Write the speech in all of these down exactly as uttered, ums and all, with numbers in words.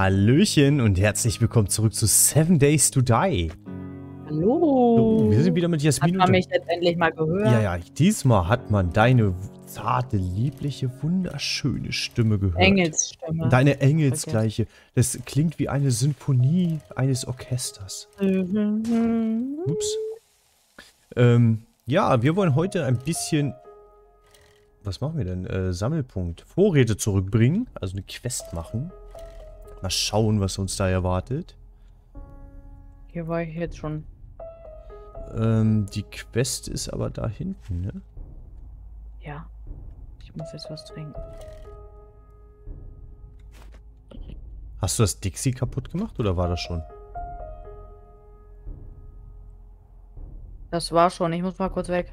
Hallöchen und herzlich willkommen zurück zu Seven Days to Die. Hallo. So, wir sind wieder mit Jasmin. Hat man mich jetzt endlich mal gehört? Ja, ja. Diesmal hat man deine zarte, liebliche, wunderschöne Stimme gehört. Engelsstimme. Deine engelsgleiche. Das klingt wie eine Symphonie eines Orchesters. Mhm. Ups. Ähm, ja, wir wollen heute ein bisschen... Was machen wir denn? Äh, Sammelpunkt. Vorräte zurückbringen. Also eine Quest machen. Mal schauen, was uns da erwartet. Hier war ich jetzt schon. Ähm, die Quest ist aber da hinten, ne? Ja. Ich muss jetzt was trinken. Hast du das Dixie kaputt gemacht oder war das schon? Das war schon. Ich muss mal kurz weg.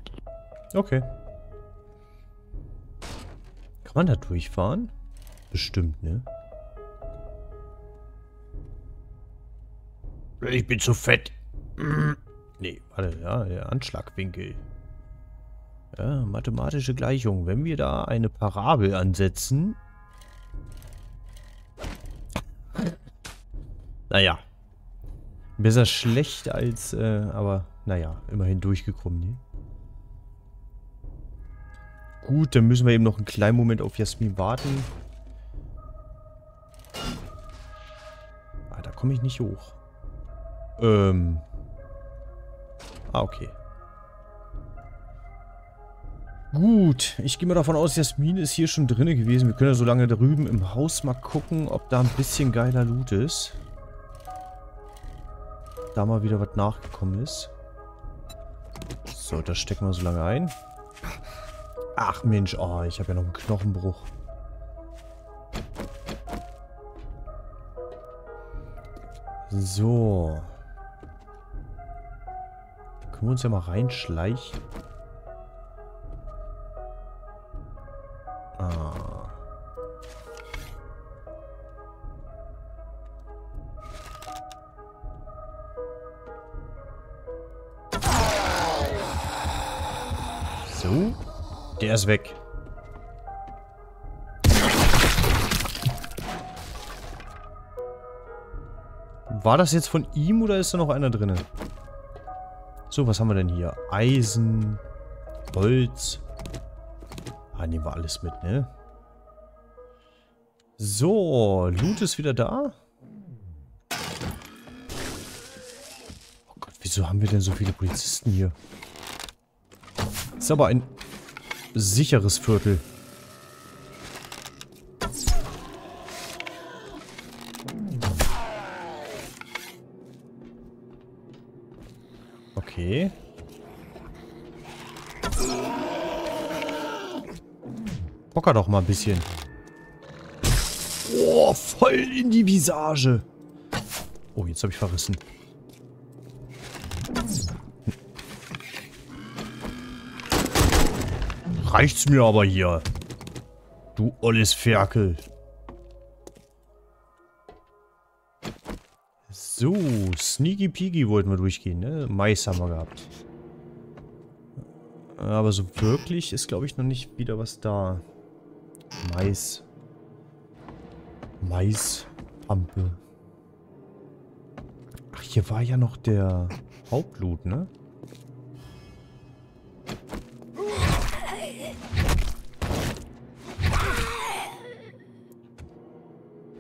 Okay. Kann man da durchfahren? Bestimmt, ne? Ich bin zu fett. Nee, warte, ja, der Anschlagwinkel. Ja, mathematische Gleichung. Wenn wir da eine Parabel ansetzen... Naja. Besser schlecht als... Äh, aber, naja, immerhin durchgekommen. Ne? Gut, dann müssen wir eben noch einen kleinen Moment auf Jasmin warten. Ah, da komme ich nicht hoch. Ähm. Ah, okay. Gut, ich gehe mal davon aus, Jasmin ist hier schon drinne gewesen. Wir können ja so lange drüben im Haus mal gucken, ob da ein bisschen geiler Loot ist. Da mal wieder was nachgekommen ist. So, das stecken wir so lange ein. Ach Mensch, oh, ich habe ja noch einen Knochenbruch. So. Können wir uns ja mal reinschleichen. Ah. So. Der ist weg. War das jetzt von ihm oder ist da noch einer drin? So, was haben wir denn hier? Eisen, Holz. Ah, nehmen wir alles mit, ne? So, Loot ist wieder da. Oh Gott, wieso haben wir denn so viele Polizisten hier? Ist aber ein sicheres Viertel. Okay. Bocker doch mal ein bisschen. Oh, voll in die Visage. Oh, jetzt habe ich verrissen. Reicht's mir aber hier. Du olles Ferkel. So, Sneaky Peaky wollten wir durchgehen, ne? Mais haben wir gehabt. Aber so wirklich ist, glaube ich, noch nicht wieder was da. Mais. Mais. Pampe. Ach, hier war ja noch der Hauptloot, ne?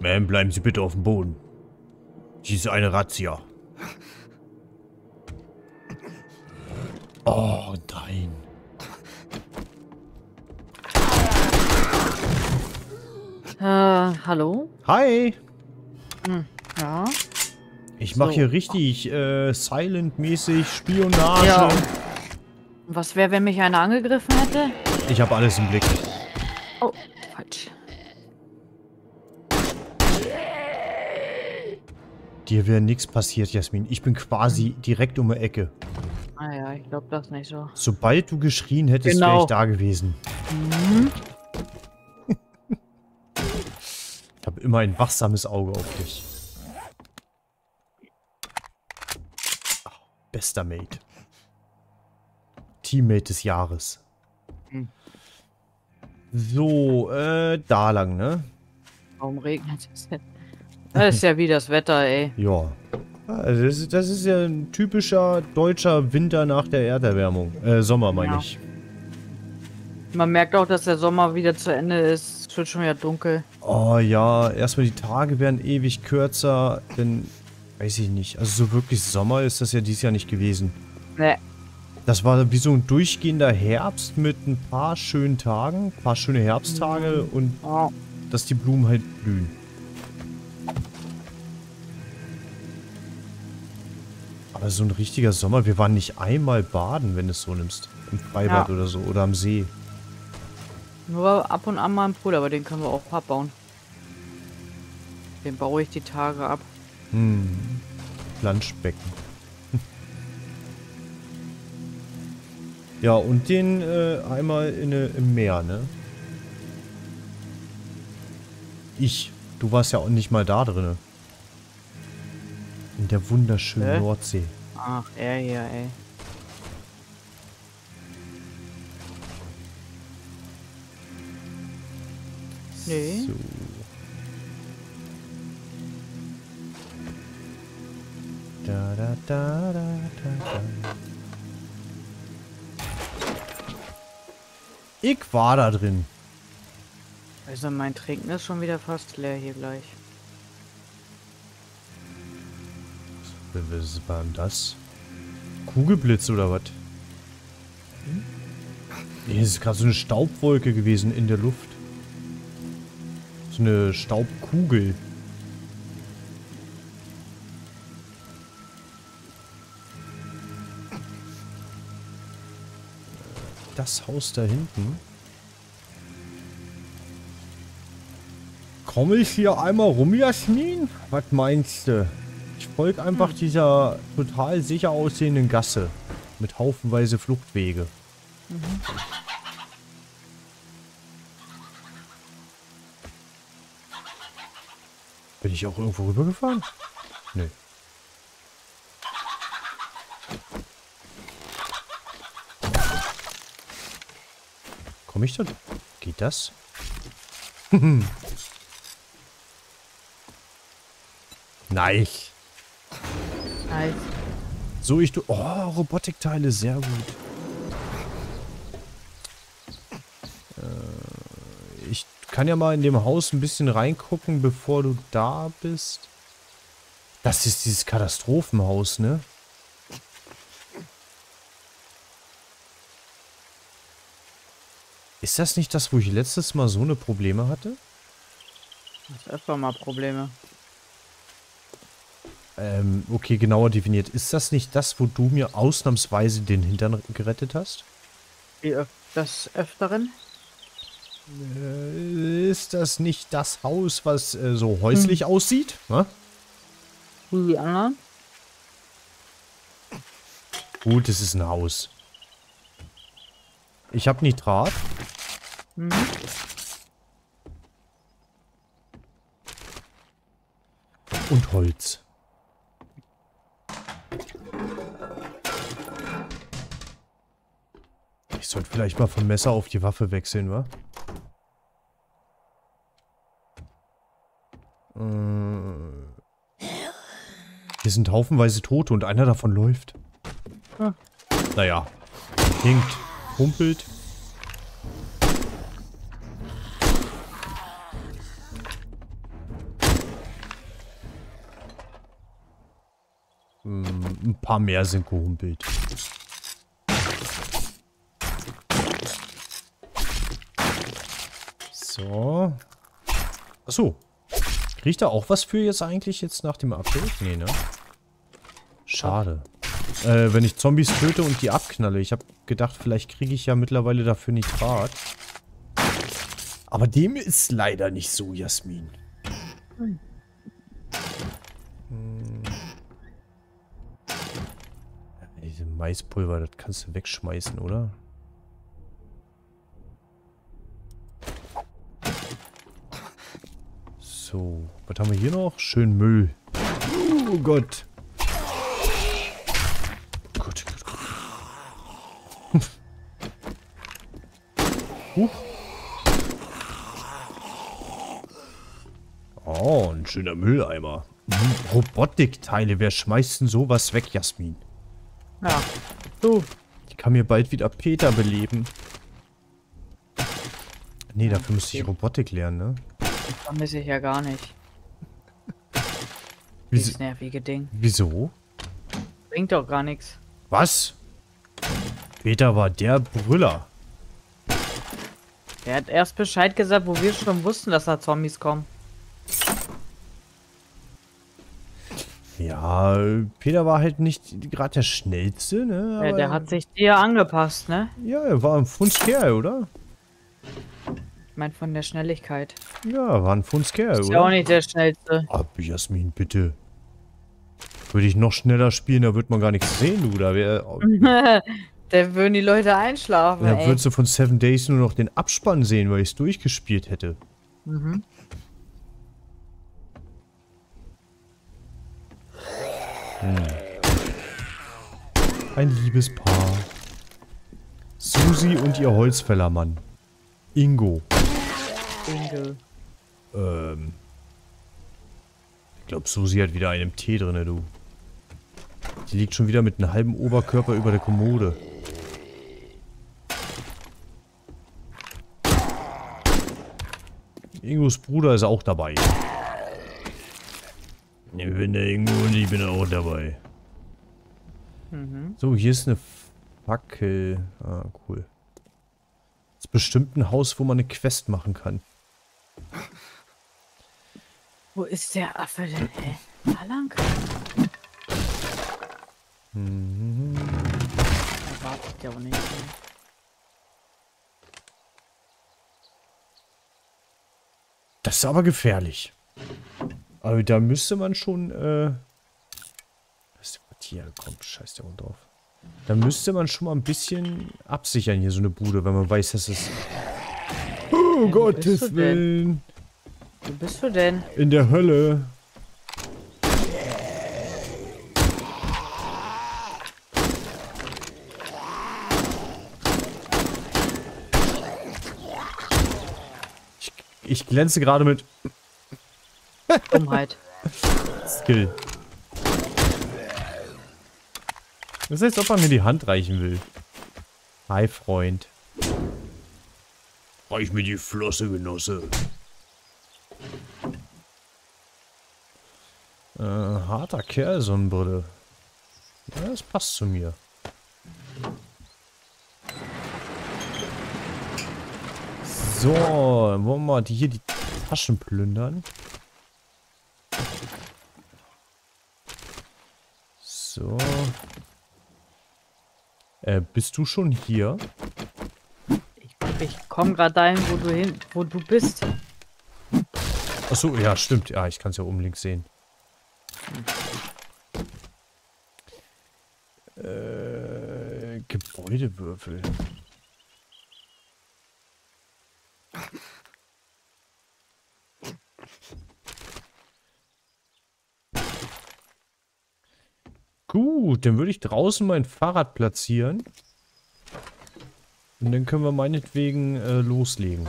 Ma'am, bleiben Sie bitte auf dem Boden. Dies ist eine Razzia. Oh nein. Äh, hallo? Hi. Hm, ja. Ich mache so. Hier richtig äh, silent-mäßig Spionage. Ja. Was wäre, wenn mich einer angegriffen hätte? Ich habe alles im Blick. Oh, falsch. Dir wäre nichts passiert, Jasmin. Ich bin quasi direkt um die Ecke. Ah ja, ich glaube das nicht so. Sobald du geschrien hättest, genau. Wäre ich da gewesen. Mhm. Ich habe immer ein wachsames Auge auf dich. Ach, bester Mate. Teammate des Jahres. Mhm. So, äh, da lang, ne? Warum regnet es denn? Das ist ja wie das Wetter, ey. Ja. Also das, ist, das ist ja ein typischer deutscher Winter nach der Erderwärmung. Äh, Sommer, meine ja. ich. Man merkt auch, dass der Sommer wieder zu Ende ist. Es wird schon wieder dunkel. Oh ja, erstmal die Tage werden ewig kürzer. Denn, weiß ich nicht. Also so wirklich Sommer ist das ja dieses Jahr nicht gewesen. Nee. Das war wie so ein durchgehender Herbst mit ein paar schönen Tagen. Ein paar schöne Herbsttage mhm. und oh. dass die Blumen halt blühen. Aber so ein richtiger Sommer, wir waren nicht einmal baden, wenn du es so nimmst. Im Freibad ja. oder so, oder am See. Nur ab und an mal ein Pool, aber den können wir auch abbauen. Den baue ich die Tage ab. Hm, Planschbecken. Ja, und den äh, einmal in, im Meer, ne? Ich, du warst ja auch nicht mal da drin. In der wunderschönen Hä? Nordsee. Ach, er hier, ey. Nee. So. Da, da, da, da, da, da. Ich war da drin. Also mein Trinken ist schon wieder fast leer hier gleich. Was war denn das? Kugelblitz oder was? Hm? Nee, es ist gerade so eine Staubwolke gewesen in der Luft. So eine Staubkugel. Das Haus da hinten. Komm ich hier einmal rum, Jasmin? Was meinst du? Ich folge einfach dieser total sicher aussehenden Gasse. Mit haufenweise Fluchtwege. Mhm. Bin ich auch irgendwo rübergefahren? Nee. Komme ich dort? Geht das? Nice. Nice. So, ich... Oh, Robotikteile, sehr gut. Äh, ich kann ja mal in dem Haus ein bisschen reingucken, bevor du da bist. Das ist dieses Katastrophenhaus, ne? Ist das nicht das, wo ich letztes Mal so eine Probleme hatte? Ich hatte öfter mal Probleme. Ähm, okay, genauer definiert. Ist das nicht das, wo du mir ausnahmsweise den Hintern gerettet hast? Das Öfteren? Äh, ist das nicht das Haus, was äh, so häuslich hm. aussieht? Ne? Die anderen? Gut, es ist ein Haus. Ich hab Nitrat. Hm. Und Holz. Ich sollte vielleicht mal vom Messer auf die Waffe wechseln, wa? Äh, hier sind haufenweise Tote und einer davon läuft. Ah. Naja. Hinkt. Humpelt. Hm, ein paar mehr sind gehumpelt. So. Achso. Kriegt da auch was für jetzt eigentlich jetzt nach dem Update? Nee, ne? Schade. Äh, wenn ich Zombies töte und die abknalle. Ich habe gedacht, vielleicht kriege ich ja mittlerweile dafür Nitrat. Aber dem ist leider nicht so, Jasmin. Hm. Diese Maispulver, das kannst du wegschmeißen, oder? So, was haben wir hier noch? Schön Müll. Oh Gott. Gut, gut, gut. Huch. Oh, Oh, ein schöner Mülleimer. Hm, Robotikteile. Wer schmeißt denn sowas weg, Jasmin? Ja, du. Ich kann mir bald wieder Peter beleben. Nee, dafür müsste ich Robotik lernen, ne? Das vermisse ich ja gar nicht. Dieses nervige Ding. Wieso? Bringt doch gar nichts. Was? Peter war der Brüller. Er hat erst Bescheid gesagt, wo wir schon wussten, dass da Zombies kommen. Ja, Peter war halt nicht gerade der Schnellste, ne? Aber ja, der hat sich dir angepasst, ne? Ja, er war ein Fundskerl, oder? Ich meine von der Schnelligkeit. Ja, war ein Fundskerl, oder? Ist ja auch nicht der Schnellste. Ab, Jasmin, bitte. Würde ich noch schneller spielen, da wird man gar nichts sehen, du. Da wär, da würden die Leute einschlafen, Da ey. würdest du von Seven Days nur noch den Abspann sehen, weil ich es durchgespielt hätte. Mhm. Hm. Ein liebes Paar. Susi und ihr Holzfällermann. Ingo. Ingo. Ähm. Ich glaube, Susi hat wieder einen im Tee drinne, du. Die liegt schon wieder mit einem halben Oberkörper über der Kommode. Ingos Bruder ist auch dabei. Ich bin der Ingo und ich bin auch dabei. Mhm. So, hier ist eine Fackel. Ah, cool. Das ist bestimmt ein Haus, wo man eine Quest machen kann. Wo ist der Affe denn? Hä? Da lang? Mhm. Da wartet ja auch nicht. Das ist aber gefährlich. Aber da müsste man schon, äh... Hier, komm, scheiß der Hund drauf. Da müsste man schon mal ein bisschen absichern, hier so eine Bude, wenn man weiß, dass es... Oh, ja, Gottes Willen! Wo bist du denn? In der Hölle. Ich, ich glänze gerade mit... Dummheit. Skill. Das heißt, ob man mir die Hand reichen will. Hi, Freund. Reich mir die Flosse, Genosse. Äh, harter Kerl, so ein Brille. Ja, das passt zu mir. So, dann wollen wir mal hier die Taschen plündern. So. Äh, bist du schon hier? Ich, ich komm gerade dahin, wo du hin, wo du bist. Achso, ja, stimmt. Ja, ich kann es ja oben links sehen. Äh, Gebäudewürfel. Gut, dann würde ich draußen mein Fahrrad platzieren. Und dann können wir meinetwegen äh, loslegen.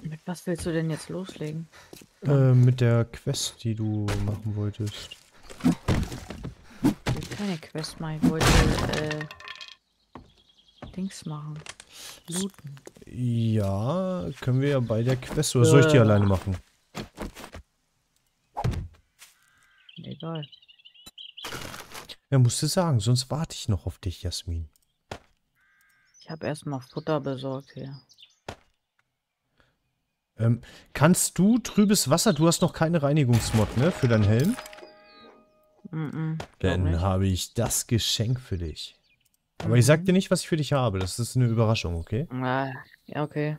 Mit was willst du denn jetzt loslegen? Äh, mit der Quest, die du machen wolltest. Ich will keine Quest machen, ich wollte äh, Dings machen. Looten. Ja, können wir ja bei der Quest, oder soll ich die äh. alleine machen? Egal. Ja, musst du sagen, sonst warte ich noch auf dich, Jasmin. Ich habe erstmal Futter besorgt hier. Ähm, kannst du trübes Wasser? Du hast noch keine Reinigungsmod, ne? Für deinen Helm? Mm-mm, dann habe ich das Geschenk für dich. Aber mm-hmm. ich sag dir nicht, was ich für dich habe. Das ist eine Überraschung, okay? Ja, okay.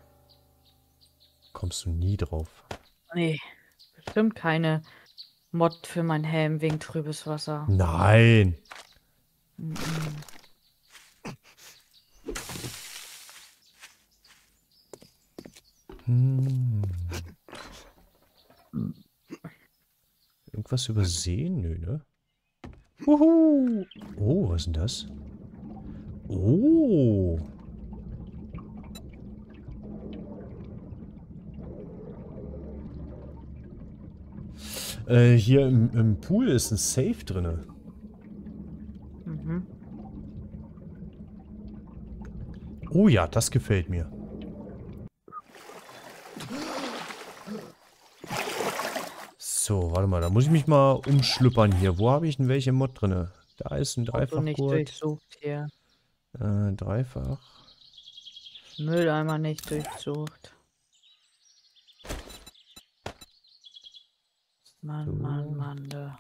Kommst du nie drauf? Nee, bestimmt keine Mod für meinen Helm wegen trübes Wasser. Nein. Mm-mm. Hm. Irgendwas übersehen? Nö, ne? Uhu. Oh, was ist denn das? Oh. Äh, hier im, im Pool ist ein Safe drin. Mhm. Oh ja, das gefällt mir. So, warte mal, da muss ich mich mal umschlüppern hier. Wo habe ich denn welche Mod drin? Da ist ein Dreifachgurt. Äh, dreifach. Mülleimer nicht durchsucht. Mann, so. Mann, Mann, da.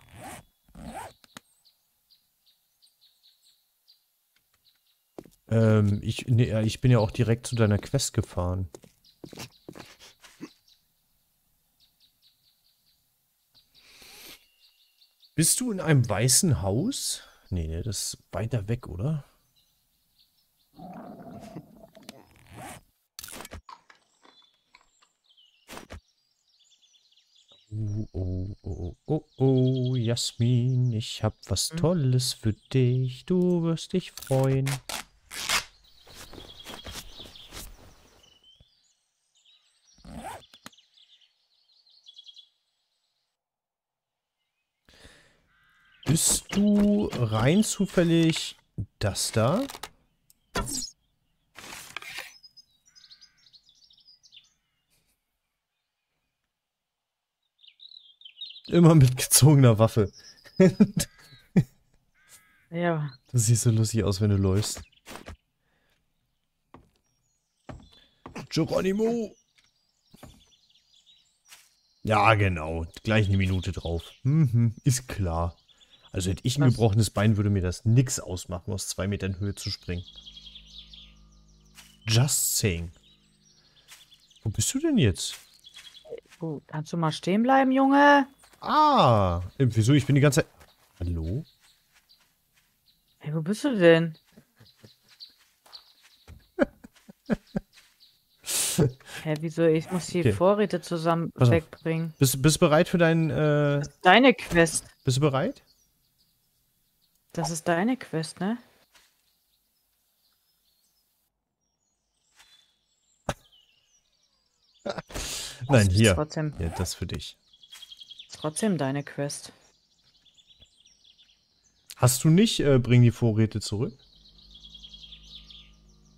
Ähm, ich, nee, ich bin ja auch direkt zu deiner Quest gefahren. Bist du in einem weißen Haus? Nee, nee, das ist weiter weg, oder? Oh, oh, oh, oh, oh, Jasmin, ich hab was Tolles für dich. Du wirst dich freuen. Bist du rein zufällig das da? Immer mit gezogener Waffe. Ja. Das sieht so lustig aus, wenn du läufst. Geronimo! Ja, genau. Gleich eine Minute drauf. Mhm, ist klar. Also hätte ich ein Was? gebrochenes Bein, würde mir das nix ausmachen, aus zwei Metern Höhe zu springen. Just saying. Wo bist du denn jetzt? Oh, kannst du mal stehen bleiben, Junge? Ah, wieso? Ich bin die ganze Zeit... Hallo? Hey, wo bist du denn? Hä, hey, wieso? Ich muss die okay. Vorräte zusammen Pass wegbringen. Bist, bist du bereit für dein... Äh... Das ist deine Quest. Bist du bereit? Das ist deine Quest, ne? Nein, das hier. Trotzdem, ja, das für dich. Trotzdem deine Quest. Hast du nicht, äh, bring die Vorräte zurück?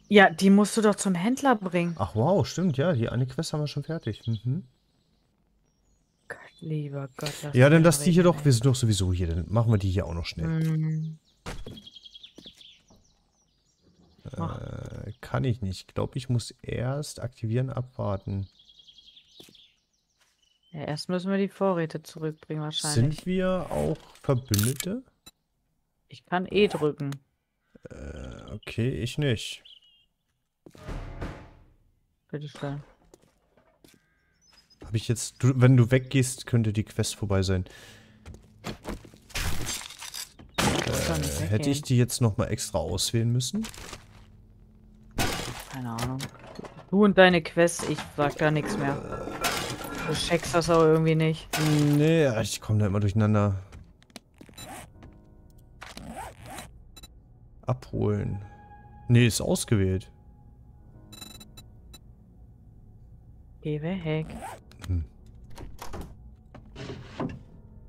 Ja, die musst du doch zum Händler bringen. Ach wow, stimmt, ja. Die eine Quest haben wir schon fertig. Mhm. Lieber Gott. Ja, dann lass die hier doch. Wir sind doch sowieso hier. Dann machen wir die hier auch noch schnell. Mhm. Äh, kann ich nicht. Ich glaube, ich muss erst aktivieren, abwarten. Ja, erst müssen wir die Vorräte zurückbringen wahrscheinlich. Sind wir auch Verbündete? Ich kann E drücken. Äh, okay, ich nicht. Bitte schön. Habe ich jetzt... Du, wenn du weggehst, könnte die Quest vorbei sein. Äh, hätte ich die jetzt nochmal extra auswählen müssen? Keine Ahnung. Du und deine Quest, ich sag da nichts mehr. Du checkst das aber irgendwie nicht. Nee, ich komme da immer durcheinander. Abholen. Nee, ist ausgewählt. Geh weg. Hm.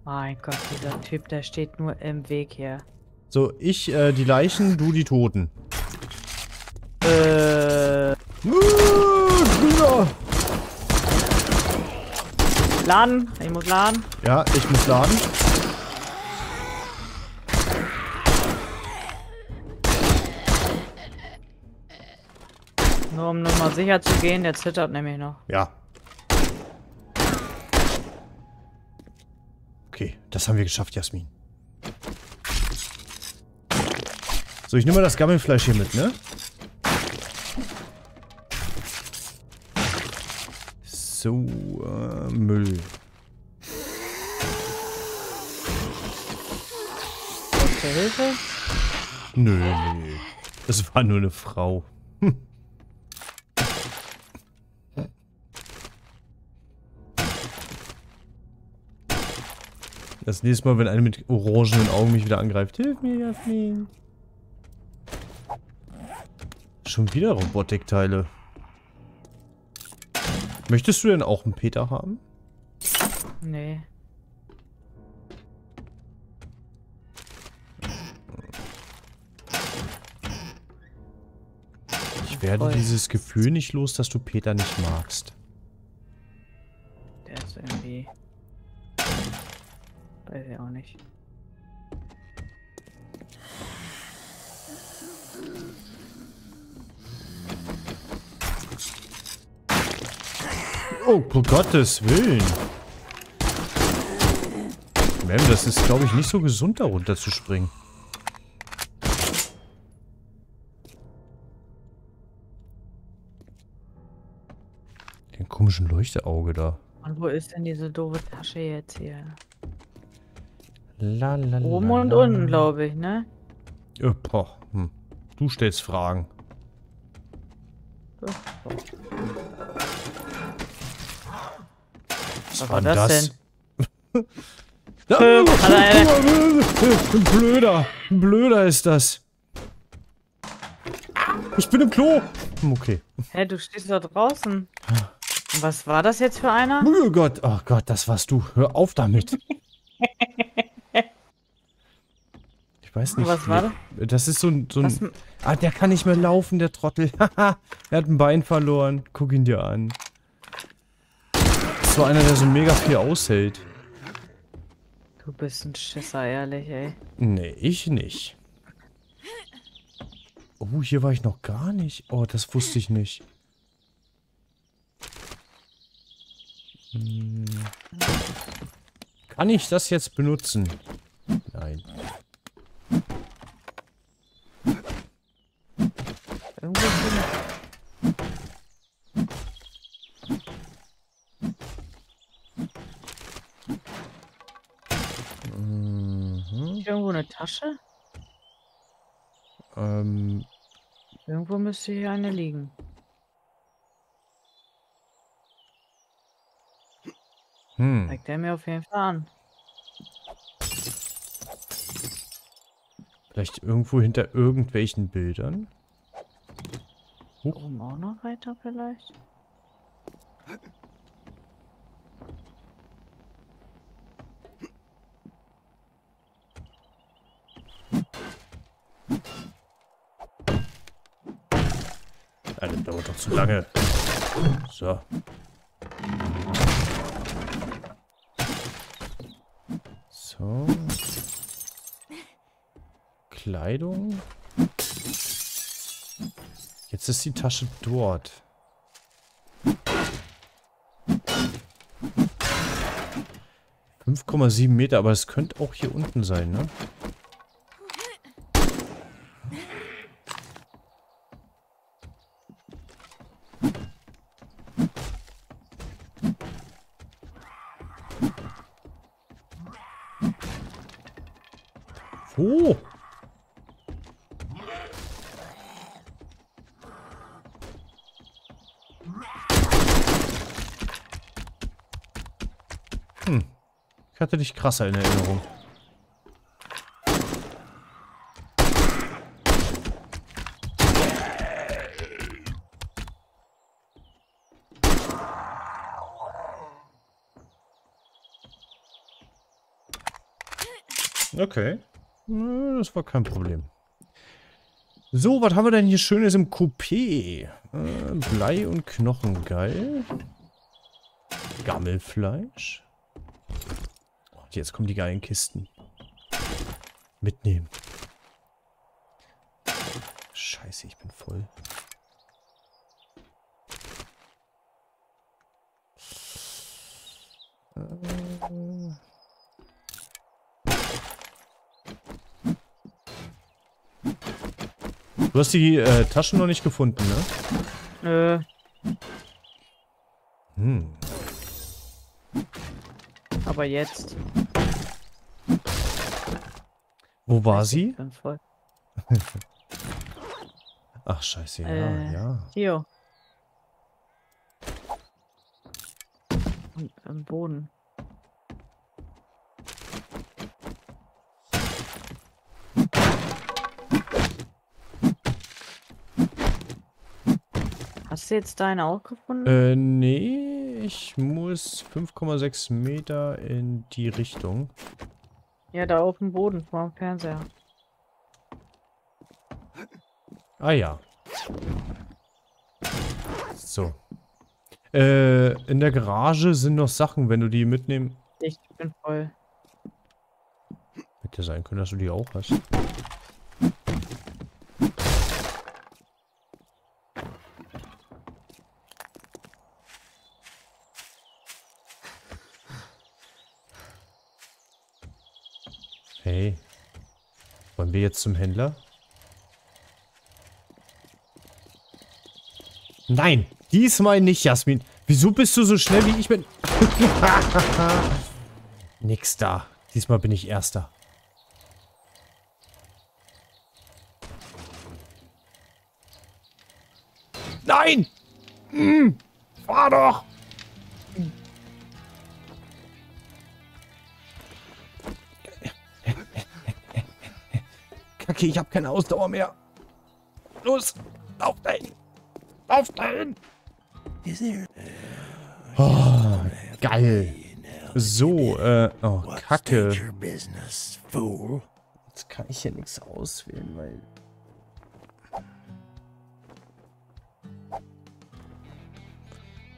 Mein Gott, dieser Typ, der steht nur im Weg hier. So, ich äh, die Leichen, du die Toten. Äh. Uh, Brüder! Laden, ich muss laden. Ja, ich muss laden. Nur um nochmal sicher zu gehen, der zittert nämlich noch. Ja. Okay, das haben wir geschafft, Jasmin. So, ich nehme mal das Gammelfleisch hier mit, ne? So, äh, Müll. Brauchst du Hilfe? Nö, nö. Das war nur eine Frau. Hm. Das nächste Mal, wenn eine mit orangenen Augen mich wieder angreift. Hilf mir, Jasmin. Schon wieder Robotikteile. Möchtest du denn auch einen Peter haben? Nee. werde dieses Gefühl nicht los, dass du Peter nicht magst. Der ist irgendwie... Weiß ich auch nicht. Oh, um Gottes Willen. Mem, das ist, glaube ich, nicht so gesund, da runter zu springen. Den komischen Leuchteauge da. Und wo ist denn diese doofe Tasche jetzt hier? La, la, la, oben und la, la, unten, glaube ich, ne? Ja, boah. Hm. Du stellst Fragen. Doch, doch. Was, Was war das, das denn? Ein Blöder. Ein Blöder ist das. Ich bin im Klo. Okay. Hä, du stehst da draußen. Was war das jetzt für einer? Oh Gott, oh Gott, das warst du. Hör auf damit. Ich weiß nicht. Was war das? Das ist so ein... So ein ah, der kann nicht mehr laufen, der Trottel. Er hat ein Bein verloren. Guck ihn dir an. Das war einer, der so mega viel aushält. Du bist ein Schisser, ehrlich, ey. Nee, ich nicht. Oh, hier war ich noch gar nicht. Oh, das wusste ich nicht. Hm. Kann ich das jetzt benutzen? Nein. Irgendwo eine Tasche? Ähm. Irgendwo müsste hier eine liegen. Hm. Zeigt er mir auf jeden Fall an. Vielleicht irgendwo hinter irgendwelchen Bildern? Huch. Oben auch noch weiter vielleicht? Das dauert doch zu lange. So. So. Kleidung. Jetzt ist die Tasche dort. fünf Komma sieben Meter, aber es könnte auch hier unten sein, ne? Oh! Hm. Ich hatte dich krasser in Erinnerung. Okay. Das war kein Problem. So, was haben wir denn hier Schönes im Coupé? Äh, Blei und Knochen, geil. Gammelfleisch. Und jetzt kommen die geilen Kisten. Mitnehmen. Scheiße, ich bin voll. Äh... Du hast die äh, Taschen noch nicht gefunden, ne? Äh. Hm. Aber jetzt. Wo war sie? Ich bin voll. Ach, scheiße, ja, äh, ja. Hier. Am Boden. Hast du jetzt deine auch gefunden? Äh, nee, ich muss fünf Komma sechs Meter in die Richtung. Ja, da auf dem Boden, vor dem Fernseher. Ah ja. So. Äh, in der Garage sind noch Sachen, wenn du die mitnehmen... Ich bin voll. Hätte sein können, dass du die auch hast. Hey. Wollen wir jetzt zum Händler? Nein! Diesmal nicht, Jasmin. Wieso bist du so schnell wie ich bin? Nix da. Diesmal bin ich Erster. Nein! Hm, fahr doch! Kacke, ich habe keine Ausdauer mehr. Los! Lauf dahin! Lauf dahin! Oh, geil. So, äh, oh, Kacke. Jetzt kann ich hier nichts auswählen, weil...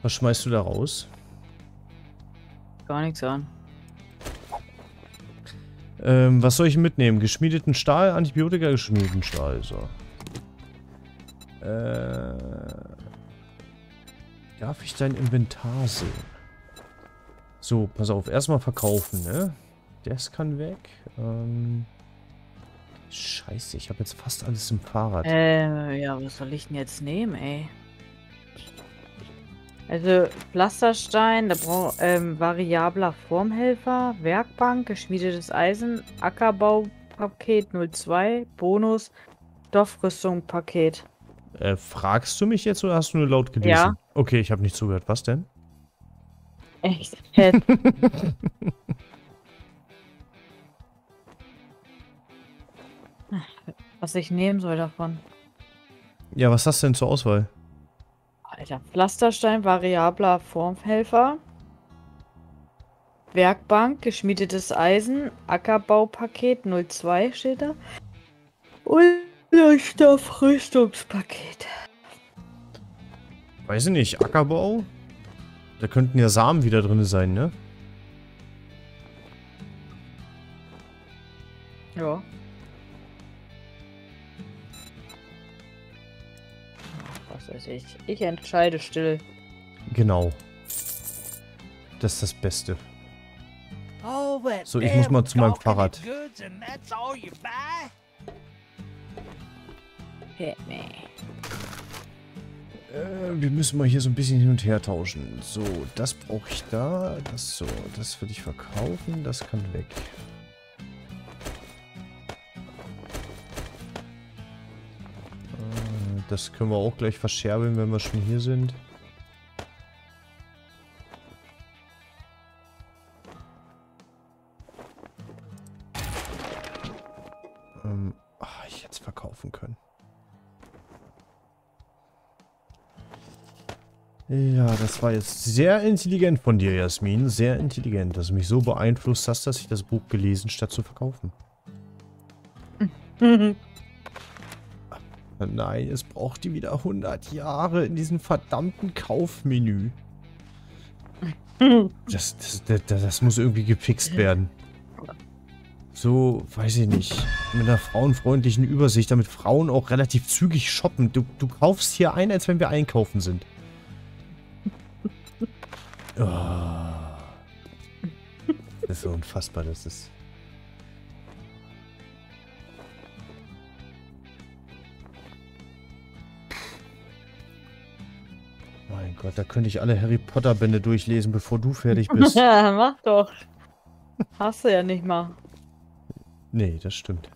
Was schmeißt du da raus? Gar nichts an. Ähm, was soll ich mitnehmen? Geschmiedeten Stahl, Antibiotika, geschmiedeten Stahl, so. Äh... Darf ich dein Inventar sehen? So, pass auf. Erstmal verkaufen, ne? Das kann weg. Ähm, scheiße, ich habe jetzt fast alles im Fahrrad. Äh, ja, was soll ich denn jetzt nehmen, ey? Also, Pflasterstein, da brauch, ähm, variabler Formhelfer, Werkbank, geschmiedetes Eisen, Ackerbaupaket null zwei, Bonus, Stoffrüstungspaket. Äh, fragst du mich jetzt oder hast du nur laut gelesen? Ja. Okay, ich habe nicht zugehört. Was denn? Echt? Was ich nehmen soll davon. Ja, was hast du denn zur Auswahl? Alter, Pflasterstein, variabler Formhelfer, Werkbank, geschmiedetes Eisen, Ackerbaupaket null zwei steht da. Und Stoffrüstungspaket. Weiß ich nicht, Ackerbau? Da könnten ja Samen wieder drin sein, ne? Ja. Was weiß ich. Ich entscheide still. Genau. Das ist das Beste. So, ich muss mal zu meinem Fahrrad. Äh, wir müssen mal hier so ein bisschen hin und her tauschen. So, das brauche ich da. Das so, das will ich verkaufen. Das kann weg. Äh, das können wir auch gleich verscherbeln, wenn wir schon hier sind. Ähm, ach, ich hätte es verkaufen können. Ja, das war jetzt sehr intelligent von dir, Jasmin. Sehr intelligent, dass du mich so beeinflusst hast, dass ich das Buch gelesen, statt zu verkaufen. Nein, es braucht die wieder hundert Jahre in diesem verdammten Kaufmenü. Das, das, das, das muss irgendwie gefixt werden. So, weiß ich nicht. Mit einer frauenfreundlichen Übersicht, damit Frauen auch relativ zügig shoppen. Du, du kaufst hier ein, als wenn wir einkaufen sind. Oh. Das ist so unfassbar, das ist... Mein Gott, da könnte ich alle Harry Potter Bände durchlesen, bevor du fertig bist. Ja, mach doch. Hast du ja nicht mal. Nee, das stimmt.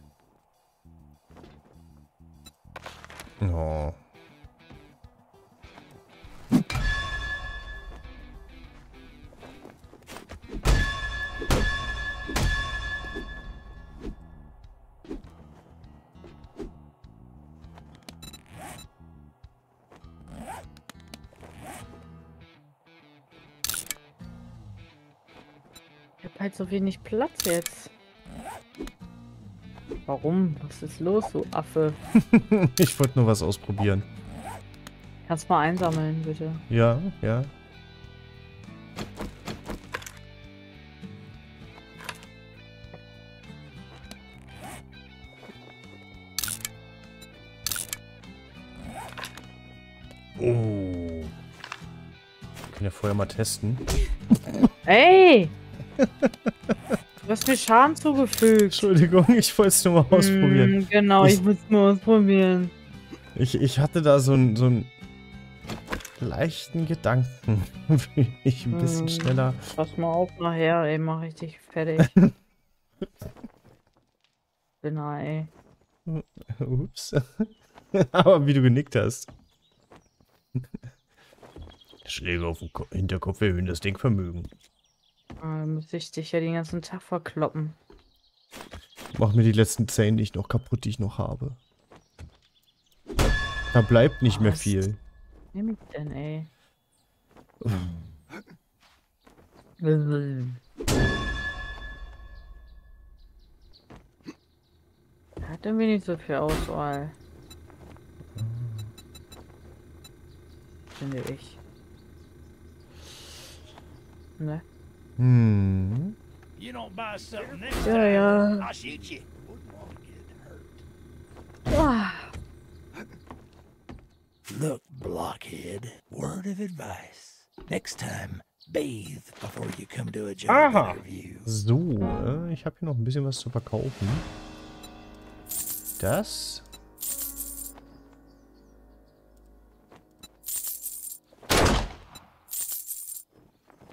Oh. Halt so wenig Platz jetzt. Warum? Was ist los, du Affe? Ich wollte nur was ausprobieren. Kannst mal einsammeln, bitte. Ja, ja. Oh. Ich kann ja vorher mal testen. Ey! Du hast mir Schaden zugefügt. Entschuldigung, ich wollte es nur mal ausprobieren. Mm, genau, ich, ich muss es nur ausprobieren. Ich, ich hatte da so einen so einen leichten Gedanken, wie ich ein bisschen mm, schneller... Pass mal auf nachher, ey, mach ich dich fertig. Genau, ey. Ups. Aber wie du genickt hast. Schläge auf den Ko Hinterkopf erhöhen das Denkvermögen. Dann müsste ich dich ja den ganzen Tag verkloppen. Mach mir die letzten zehn nicht noch kaputt, die ich noch habe. Da bleibt nicht oh, mehr viel. Nimm ich denn, ey? Hat irgendwie nicht so viel Auswahl. Finde ich. Ne? Hm. Ja, ja. Ah. Look, blockhead. Word of advice. Next time, bathe before you come to a job Aha. interview. So, äh, ich habe hier noch ein bisschen was zu verkaufen. Das.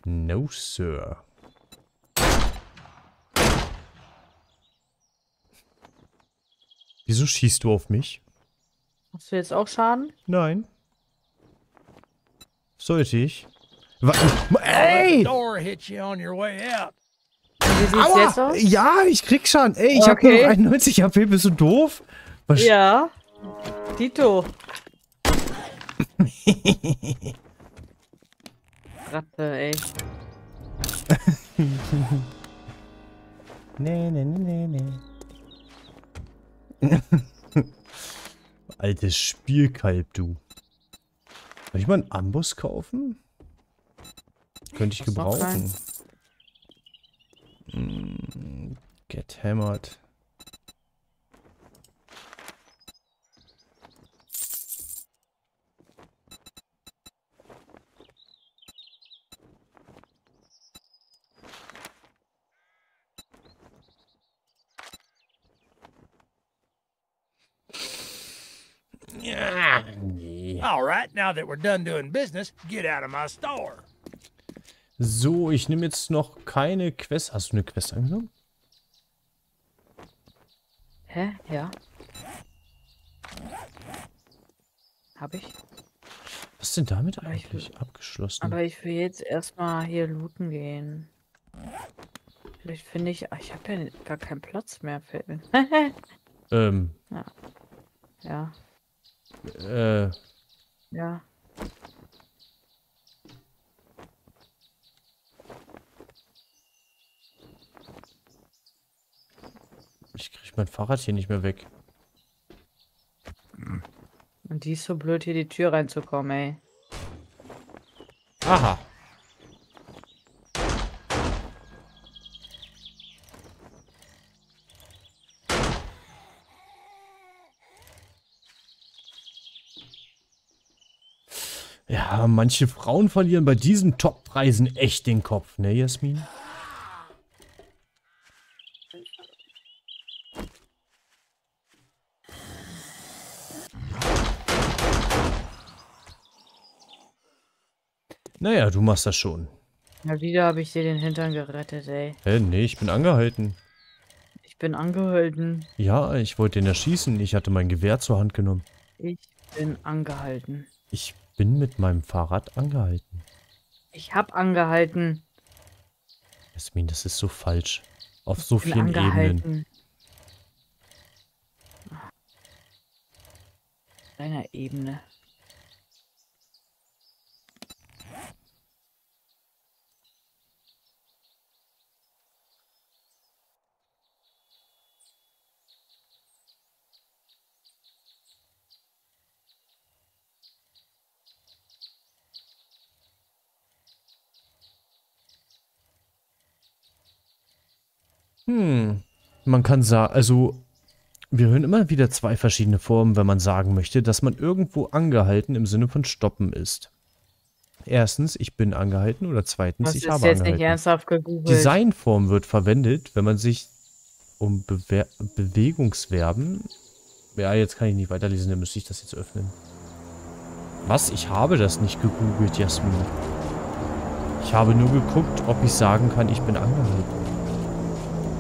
No, sir. Wieso schießt du auf mich? Hast du jetzt auch Schaden? Nein. Sollte ich? Wa Ey! Aua! Jetzt aus? Ja, ich krieg Schaden. Ey, ich okay. hab nur einundneunzig H P. Bist du doof? Was ja. Tito. Ratte, ey. Nee, nee, nee, nee, nee. Altes Spielkalb, du. Soll ich mal einen Amboss kaufen? Könnte ich gebrauchen. Mm, get hammered. So, ich nehme jetzt noch keine Quest. Hast du eine Quest angenommen? Hä? Ja. Hab ich. Was ist denn damit aber eigentlich will, abgeschlossen? Aber ich will jetzt erstmal hier looten gehen. Vielleicht finde ich... Ach, ich habe ja gar keinen Platz mehr. Für ähm. Ja. Ja. Äh. Ja. Ich krieg mein Fahrrad hier nicht mehr weg. Und die ist so blöd, hier die Tür reinzukommen, ey. Aha. Ja, manche Frauen verlieren bei diesen Top-Preisen echt den Kopf, ne, Jasmin? Naja, du machst das schon. Ja, wieder habe ich dir den Hintern gerettet, ey. Hä, nee, ich bin angehalten. Ich bin angehalten. Ja, ich wollte den erschießen. Ich hatte mein Gewehr zur Hand genommen. Ich bin angehalten. Ich bin... Ich bin mit meinem Fahrrad angehalten. Ich hab angehalten. Jasmin, das ist so falsch. Auf so vielen Ebenen. Deiner Ebene. Hm, man kann sagen, also wir hören immer wieder zwei verschiedene Formen, wenn man sagen möchte, dass man irgendwo angehalten im Sinne von stoppen ist. Erstens, ich bin angehalten, oder zweitens, ich habe angehalten. Das ist jetzt nicht ernsthaft gegoogelt. Designform wird verwendet, wenn man sich um Bewer Bewegungsverben... Ja, jetzt kann ich nicht weiterlesen, dann müsste ich das jetzt öffnen. Was? Ich habe das nicht gegoogelt, Jasmin. Ich habe nur geguckt, ob ich sagen kann, ich bin angehalten.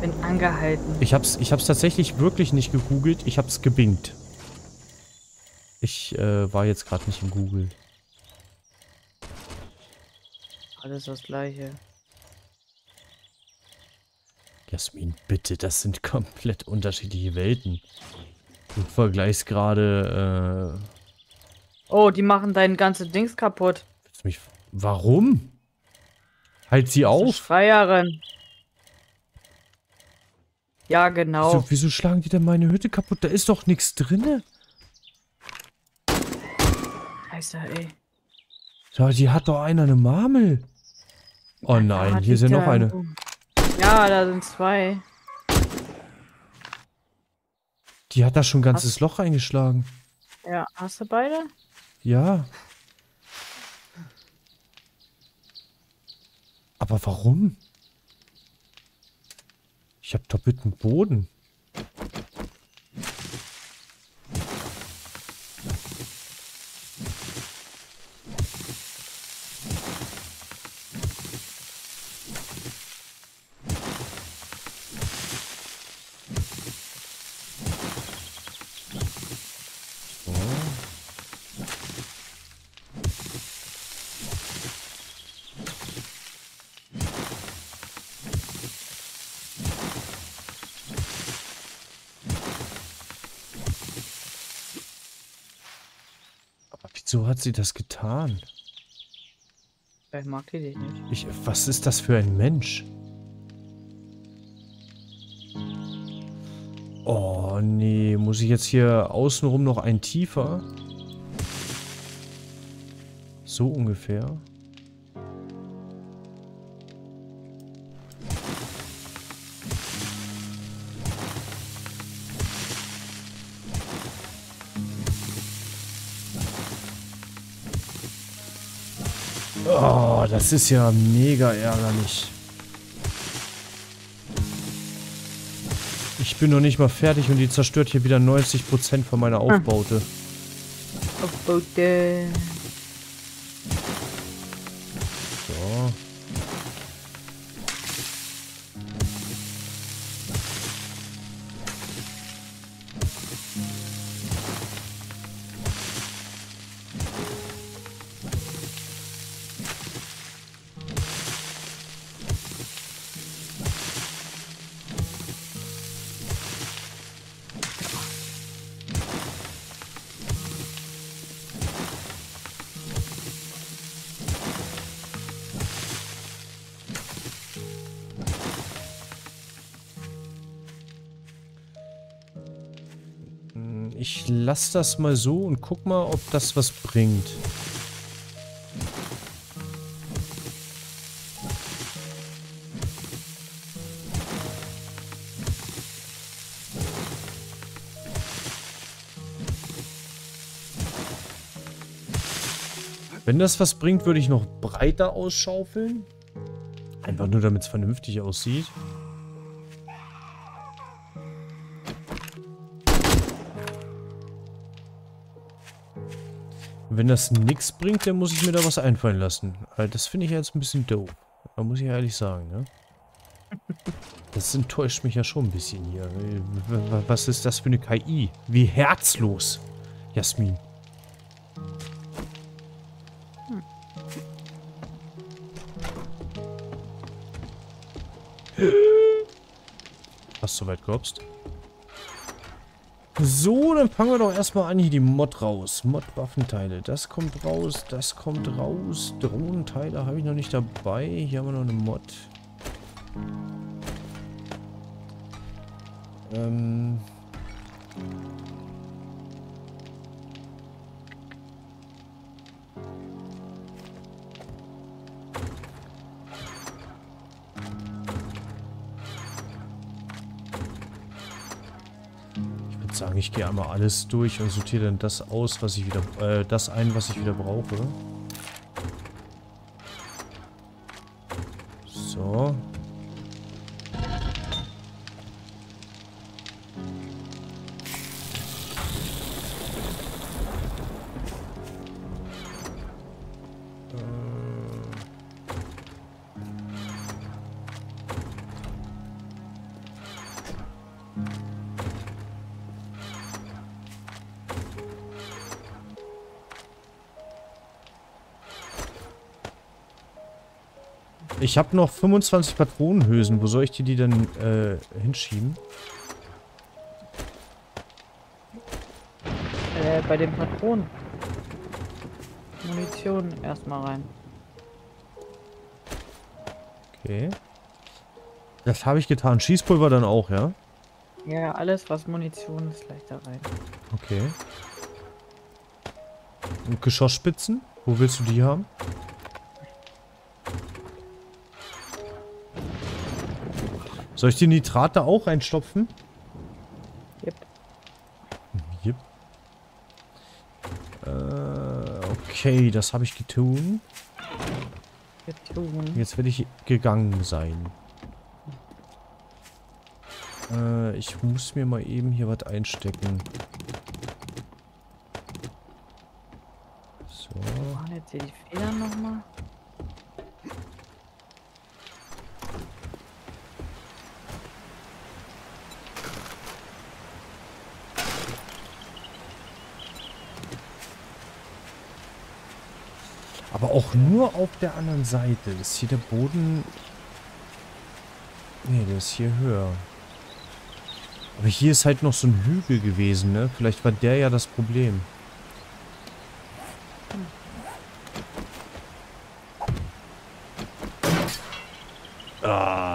Bin angehalten. Ich hab's, ich hab's tatsächlich wirklich nicht gegoogelt, ich hab's gebingt. Ich äh, war jetzt gerade nicht in Google. Alles das Gleiche. Jasmin, bitte, das sind komplett unterschiedliche Welten. Du vergleichst gerade, äh... Oh, die machen dein ganzes Dings kaputt. Willst du mich... Warum? Halt sie auf. Schreierin. Ja, genau. Wieso, wieso schlagen die denn meine Hütte kaputt? Da ist doch nichts drinne. Scheiße, ey. Ja, die hat doch einer eine Marmel. Oh nein, hier ist ja noch eine. Ja, da sind zwei. Die hat da schon ein ganzes Loch eingeschlagen. Ja, hast du beide? Ja. Aber warum? Ich habe doppelten Boden. So hat sie das getan. Vielleicht mag die dich nicht. Ich, was ist das für ein Mensch? Oh, nee. Muss ich jetzt hier außenrum noch ein tiefer? So ungefähr. Oh, das ist ja mega ärgerlich. Ich bin noch nicht mal fertig und die zerstört hier wieder neunzig Prozent von meiner Aufbaute. Ah. Aufbaute. So. Ich lasse das mal so und guck mal, ob das was bringt. Wenn das was bringt, würde ich noch breiter ausschaufeln. Einfach nur, damit es vernünftig aussieht. Wenn das nichts bringt, dann muss ich mir da was einfallen lassen. Das finde ich jetzt ein bisschen doof. Da muss ich ehrlich sagen, ne? Das enttäuscht mich ja schon ein bisschen hier. Was ist das für eine K I? Wie herzlos, Jasmin. Hm. Hast du soweit gehopst? So, dann fangen wir doch erstmal an, hier die Mod raus. Mod-Waffenteile. Das kommt raus, das kommt raus. Drohnenteile habe ich noch nicht dabei. Hier haben wir noch eine Mod. Ähm. sagen, ich gehe einmal alles durch und sortiere dann das aus, was ich wieder, äh, das ein, was ich wieder brauche. So. Ich habe noch fünfundzwanzig Patronenhülsen. Wo soll ich die, die denn äh, hinschieben? Äh, bei den Patronen. Munition erstmal rein. Okay. Das habe ich getan. Schießpulver dann auch, ja? Ja, alles was Munition ist gleich da rein. Okay. Und Geschossspitzen? Wo willst du die haben? Soll ich die Nitrate auch einstopfen? Yep. Yep. Äh, okay, das habe ich getun. Getun. Jetzt werde ich gegangen sein. Äh, ich muss mir mal eben hier was einstecken. So. Oh, jetzt sehe ich die Federn nochmal. Aber auch nur auf der anderen Seite. Ist hier der Boden... Nee, der ist hier höher. Aber hier ist halt noch so ein Hügel gewesen, ne? Vielleicht war der ja das Problem. Ah.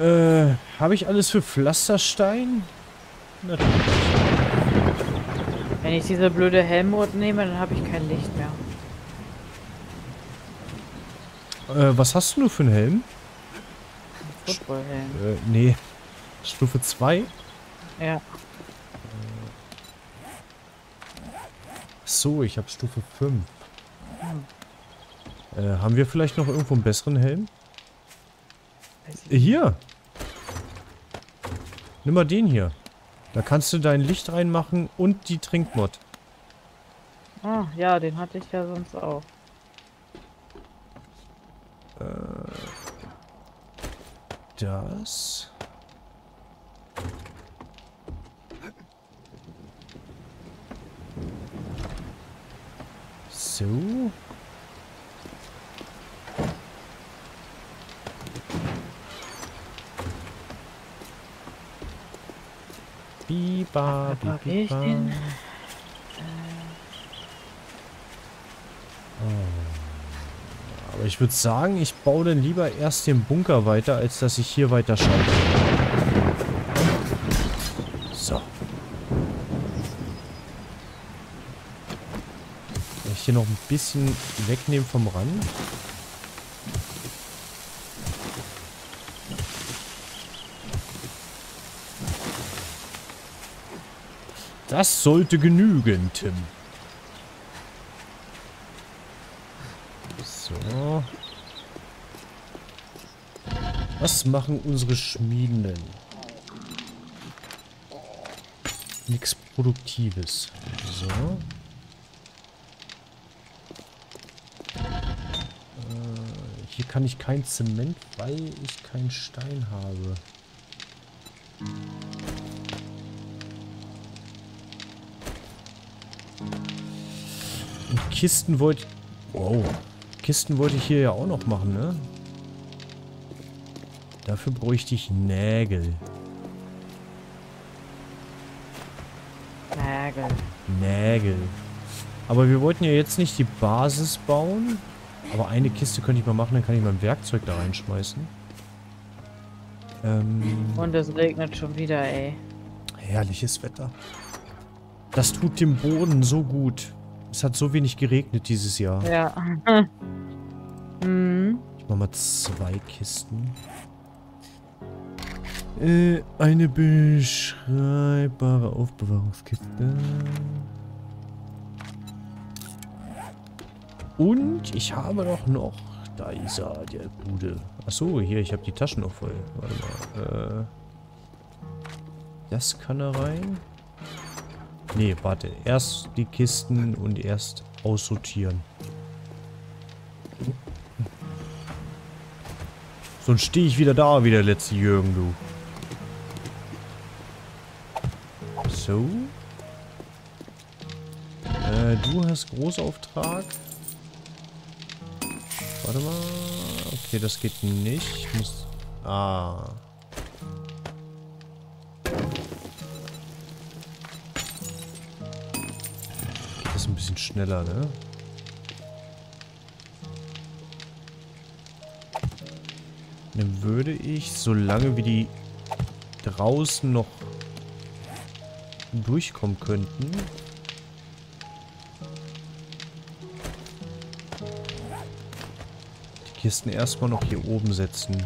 Äh, habe ich alles für Pflasterstein? Natürlich. Wenn ich diese blöde Helmut nehme, dann habe ich kein Licht mehr. Äh, was hast du nur für einen Helm? Ein Footballhelm. Äh, nee. Stufe zwei? Ja. So, ich habe Stufe fünf. Hm. Äh, haben wir vielleicht noch irgendwo einen besseren Helm? Hier. Nimm mal den hier. Da kannst du dein Licht reinmachen und die Trinkmod. Ah, ja, den hatte ich ja sonst auch. Äh, das. So. Biba, biba. Oh. Aber ich würde sagen, ich baue dann lieber erst den Bunker weiter, als dass ich hier weiter schaue. So. Kann ich hier noch ein bisschen wegnehmen vom Rand? Das sollte genügen, Tim. So. Was machen unsere Schmieden denn? Nichts Produktives. So. Äh, hier kann ich kein Zement, weil ich keinen Stein habe. Kisten wollte... Wow. Kisten wollte ich hier ja auch noch machen, ne? Dafür bräuchte ich Nägel. Nägel. Nägel. Aber wir wollten ja jetzt nicht die Basis bauen. Aber eine Kiste könnte ich mal machen, dann kann ich mein Werkzeug da reinschmeißen. Ähm, Und es regnet schon wieder, ey. Herrliches Wetter. Das tut dem Boden so gut. Es hat so wenig geregnet dieses Jahr. Ja. mhm. Ich mach mal zwei Kisten. Äh, eine beschreibbare Aufbewahrungskiste. Und ich habe doch noch... Da ist er, der Bude. Achso, hier, ich habe die Taschen noch voll. Warte mal. Äh, das kann da rein. Nee, warte. Erst die Kisten und erst aussortieren. Sonst stehe ich wieder da, wie der letzte Jürgen, du. So. Äh, du hast Großauftrag. Warte mal. Okay, das geht nicht. Ich muss... Ah. Das ist ein bisschen schneller, ne? Dann würde ich, solange wir die draußen noch durchkommen könnten... Kisten erstmal noch hier oben setzen.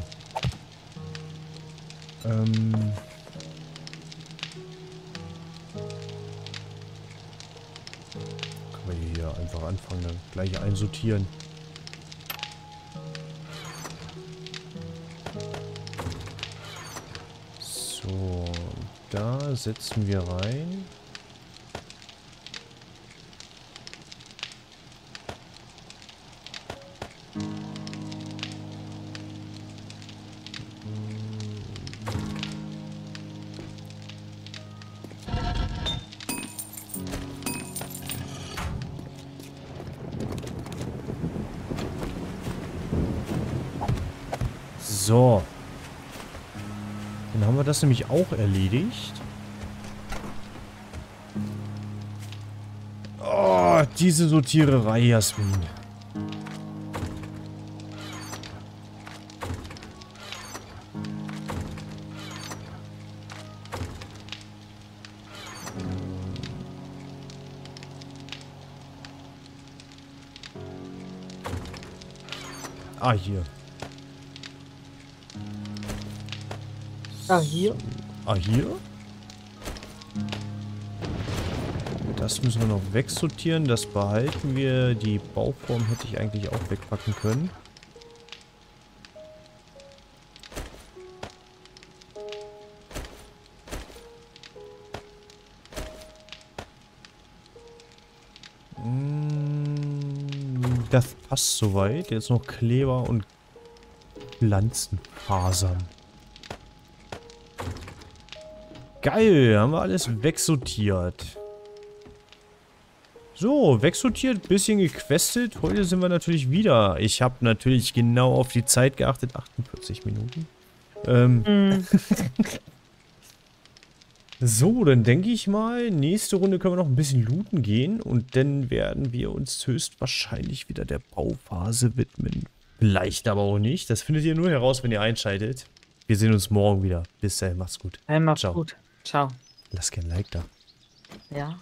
Ähm. Können wir hier einfach anfangen, dann gleich einsortieren. So, da setzen wir rein. So. Dann haben wir das nämlich auch erledigt. Oh, diese Sortiererei, Jasmin. Ah, hier. Ah, hier? Ah, hier? Das müssen wir noch wegsortieren. Das behalten wir. Die Bauform hätte ich eigentlich auch wegpacken können. Das passt soweit. Jetzt noch Kleber und Pflanzenfasern. Geil, haben wir alles wegsortiert. So, wegsortiert, bisschen gequestet. Heute sind wir natürlich wieder. Ich habe natürlich genau auf die Zeit geachtet. achtundvierzig Minuten. Ähm. Mm. So, dann denke ich mal, nächste Runde können wir noch ein bisschen looten gehen. Und dann werden wir uns höchstwahrscheinlich wieder der Bauphase widmen. Vielleicht aber auch nicht. Das findet ihr nur heraus, wenn ihr einschaltet. Wir sehen uns morgen wieder. Bis dahin, macht's gut. Hey, macht's gut. Ciao. Lass gerne ein Like da. Ja.